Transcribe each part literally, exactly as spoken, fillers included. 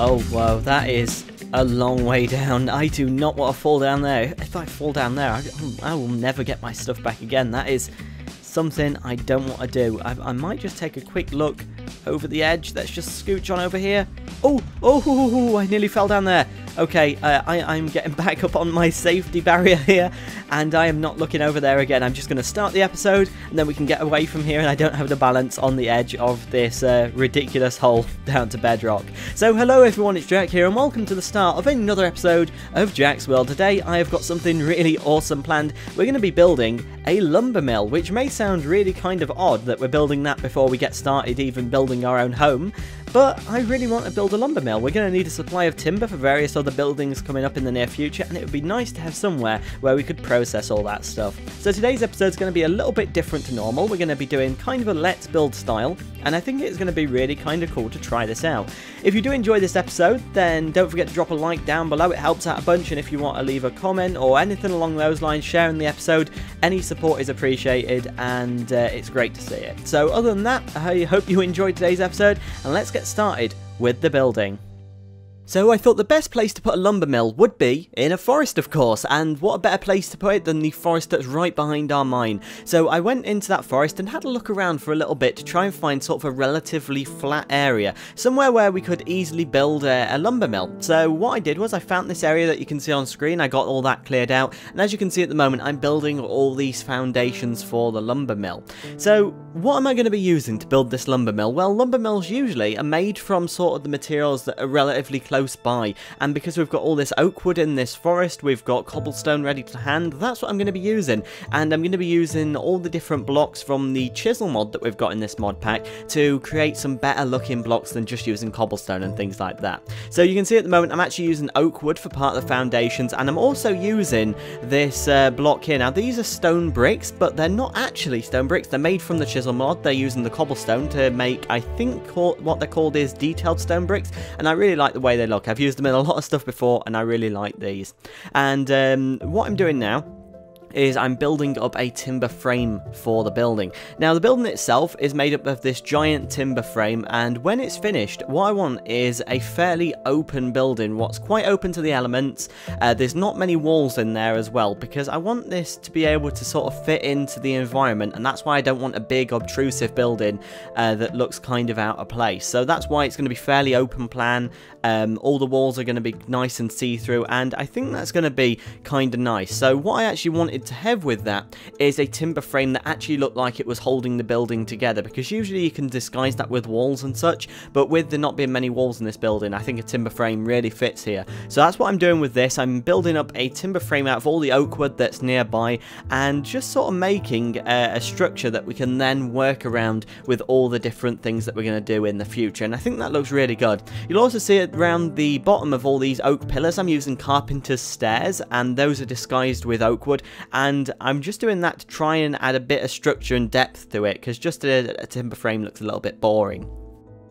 Oh, wow, that is a long way down. I do not want to fall down there. If I fall down there, I, I will never get my stuff back again. That is something I don't want to do. I, I might just take a quick look over the edge. Let's just scooch on over here. Oh, oh, I nearly fell down there. Okay, uh, I, I'm getting back up on my safety barrier here, and I am not looking over there again. I'm just going to start the episode, and then we can get away from here, and I don't have the balance on the edge of this uh, ridiculous hole down to bedrock. So, hello everyone, it's Jack here, and welcome to the start of another episode of Jack's World. Today, I have got something really awesome planned. We're going to be building a lumber mill, which may sound really kind of odd that we're building that before we get started even building our own home, but I really want to build a lumber mill. We're going to need a supply of timber for various other buildings coming up in the near future, and it would be nice to have somewhere where we could process all that stuff. So today's episode is going to be a little bit different to normal. We're going to be doing kind of a let's build style, and I think it's going to be really kind of cool to try this out. If you do enjoy this episode, then don't forget to drop a like down below. It helps out a bunch, and if you want to leave a comment or anything along those lines, sharing the episode, any support is appreciated, and uh, it's great to see it. So other than that, I hope you enjoyed today's episode, and let's get started with the building. So I thought the best place to put a lumber mill would be in a forest, of course, and what a better place to put it than the forest that's right behind our mine. So I went into that forest and had a look around for a little bit to try and find sort of a relatively flat area, somewhere where we could easily build a, a lumber mill. So what I did was I found this area that you can see on screen. I got all that cleared out, and as you can see at the moment, I'm building all these foundations for the lumber mill. So what am I going to be using to build this lumber mill? Well, lumber mills usually are made from sort of the materials that are relatively close close by, and because we've got all this oak wood in this forest, we've got cobblestone ready to hand. That's what I'm going to be using, and I'm going to be using all the different blocks from the chisel mod that we've got in this mod pack to create some better looking blocks than just using cobblestone and things like that. So you can see at the moment I'm actually using oak wood for part of the foundations, and I'm also using this uh, block here. Now these are stone bricks, but they're not actually stone bricks. They're made from the chisel mod. They're using the cobblestone to make, I think, what they're called is detailed stone bricks, and I really like the way they look. I've used them in a lot of stuff before, and I really like these. And um, what I'm doing now is I'm building up a timber frame for the building. Now the building itself is made up of this giant timber frame, and when it's finished, what I want is a fairly open building, what's quite open to the elements. Uh, there's not many walls in there as well, because I want this to be able to sort of fit into the environment, and that's why I don't want a big obtrusive building uh, that looks kind of out of place. So that's why it's going to be fairly open plan. Um, all the walls are going to be nice and see-through, and I think that's going to be kind of nice. So what I actually wanted to have with that is a timber frame that actually looked like it was holding the building together, because usually you can disguise that with walls and such, but with there not being many walls in this building, I think a timber frame really fits here. So that's what I'm doing with this. I'm building up a timber frame out of all the oak wood that's nearby, and just sort of making a, a structure that we can then work around with all the different things that we're going to do in the future, and I think that looks really good. You'll also see it around the bottom of all these oak pillars I'm using carpenter's stairs, and those are disguised with oak wood. And I'm just doing that to try and add a bit of structure and depth to it, because just a, a timber frame looks a little bit boring.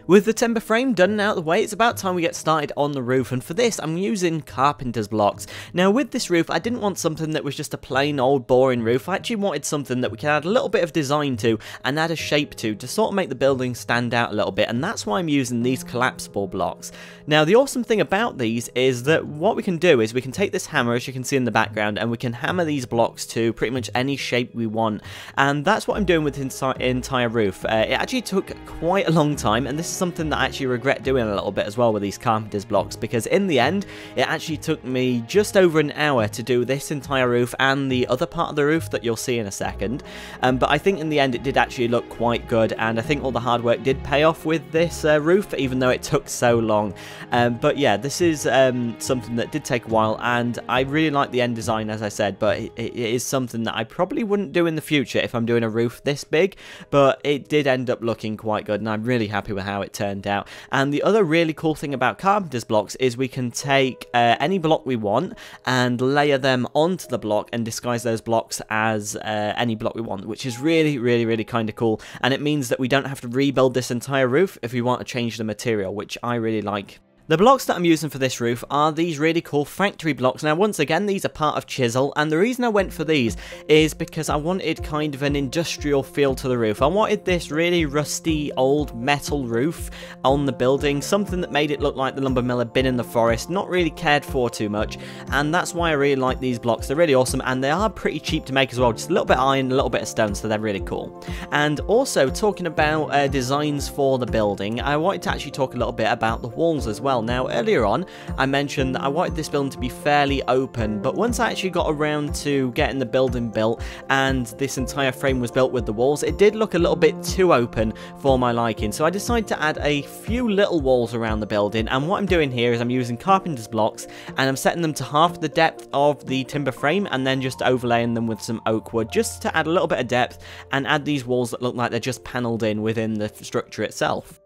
With the timber frame done and out of the way, it's about time we get started on the roof, and for this I'm using carpenter's blocks. Now with this roof, I didn't want something that was just a plain old boring roof. I actually wanted something that we can add a little bit of design to and add a shape to, to sort of make the building stand out a little bit, and that's why I'm using these collapsible blocks. Now the awesome thing about these is that what we can do is we can take this hammer, as you can see in the background, and we can hammer these blocks to pretty much any shape we want, and that's what I'm doing with the entire roof. Uh, it actually took quite a long time, and this something that I actually regret doing a little bit as well with these carpenter's blocks, because in the end it actually took me just over an hour to do this entire roof and the other part of the roof that you'll see in a second, um, but I think in the end it did actually look quite good, and I think all the hard work did pay off with this uh, roof, even though it took so long. Um, but yeah, this is um, something that did take a while, and I really like the end design, as I said, but it, it is something that I probably wouldn't do in the future if I'm doing a roof this big, but it did end up looking quite good, and I'm really happy with how it turned out. And the other really cool thing about carpenter's blocks is we can take uh, any block we want and layer them onto the block and disguise those blocks as uh, any block we want, which is really really really kind of cool, and it means that we don't have to rebuild this entire roof if we want to change the material, which I really like. The blocks that I'm using for this roof are these really cool factory blocks. Now, once again, these are part of Chisel, and the reason I went for these is because I wanted kind of an industrial feel to the roof. I wanted this really rusty old metal roof on the building, something that made it look like the lumber mill had been in the forest, not really cared for too much, and that's why I really like these blocks. They're really awesome, and they are pretty cheap to make as well, just a little bit of iron, a little bit of stone, so they're really cool. And also, talking about uh, designs for the building, I wanted to actually talk a little bit about the walls as well. Now, earlier on, I mentioned that I wanted this building to be fairly open, but once I actually got around to getting the building built and this entire frame was built with the walls, it did look a little bit too open for my liking. So I decided to add a few little walls around the building, and what I'm doing here is I'm using carpenter's blocks and I'm setting them to half the depth of the timber frame and then just overlaying them with some oak wood just to add a little bit of depth and add these walls that look like they're just panelled in within the structure itself.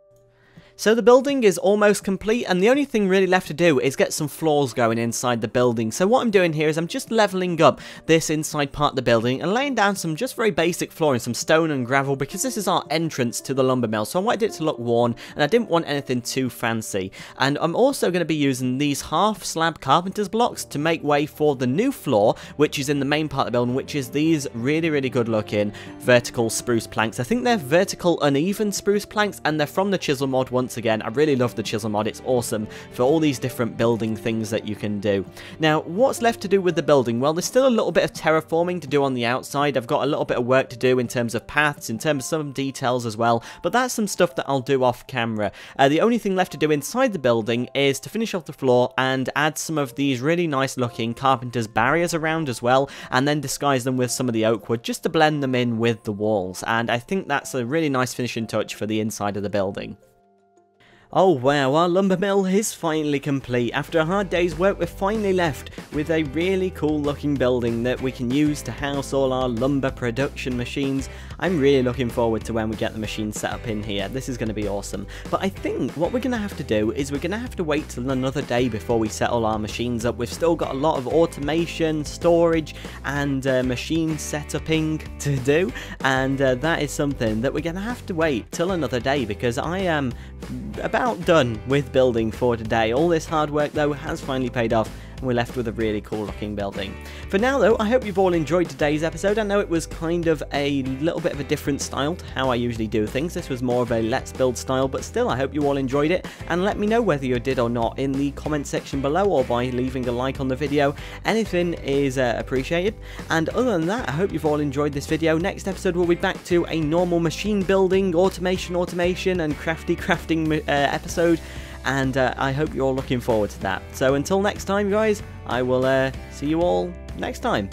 So the building is almost complete, and the only thing really left to do is get some floors going inside the building. So what I'm doing here is I'm just levelling up this inside part of the building and laying down some just very basic flooring, some stone and gravel, because this is our entrance to the lumber mill. So I wanted it to look worn and I didn't want anything too fancy. And I'm also going to be using these half slab carpenter's blocks to make way for the new floor, which is in the main part of the building, which is these really, really good looking vertical spruce planks. I think they're vertical uneven spruce planks, and they're from the Chisel mod one. Once again, I really love the Chisel mod. It's awesome for all these different building things that you can do. Now, what's left to do with the building? Well, there's still a little bit of terraforming to do on the outside. I've got a little bit of work to do in terms of paths, in terms of some details as well, but that's some stuff that I'll do off camera. Uh, the only thing left to do inside the building is to finish off the floor and add some of these really nice looking carpenter's barriers around as well, and then disguise them with some of the oak wood just to blend them in with the walls. And I think that's a really nice finishing touch for the inside of the building. Oh wow, our lumber mill is finally complete. After a hard day's work, we're finally left with a really cool looking building that we can use to house all our lumber production machines. I'm really looking forward to when we get the machine set up in here. This is going to be awesome. But I think what we're going to have to do is we're going to have to wait till another day before we set all our machines up. We've still got a lot of automation, storage, and uh, machine setuping to do, and uh, that is something that we're going to have to wait till another day, because I am about About done with building for today. All this hard work though has finally paid off, and we're left with a really cool looking building. For now though, I hope you've all enjoyed today's episode. I know it was kind of a little bit of a different style to how I usually do things. This was more of a let's build style, but still I hope you all enjoyed it, and let me know whether you did or not in the comment section below, or by leaving a like on the video. Anything is uh, appreciated. And other than that, I hope you've all enjoyed this video. Next episode we'll be back to a normal machine building, automation automation and crafty crafting uh, episode, and uh, I hope you're all looking forward to that. So until next time guys, I will uh, see you all next time.